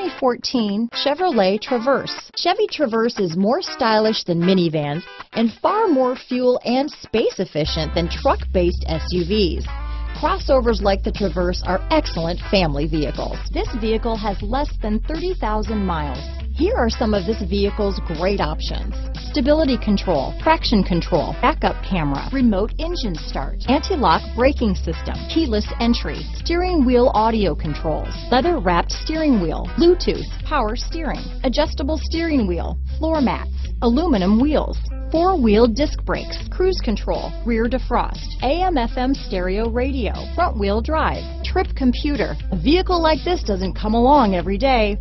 2014 Chevrolet Traverse. Chevy Traverse is more stylish than minivans and far more fuel and space efficient than truck-based SUVs. Crossovers like the Traverse are excellent family vehicles. This vehicle has less than 30,000 miles. Here are some of this vehicle's great options: stability control, traction control, backup camera, remote engine start, anti-lock braking system, keyless entry, steering wheel audio controls, leather-wrapped steering wheel, Bluetooth, power steering, adjustable steering wheel, floor mats, aluminum wheels, four-wheel disc brakes, cruise control, rear defrost, AM/FM stereo radio, front-wheel drive, trip computer. A vehicle like this doesn't come along every day.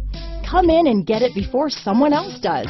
Come in and get it before someone else does.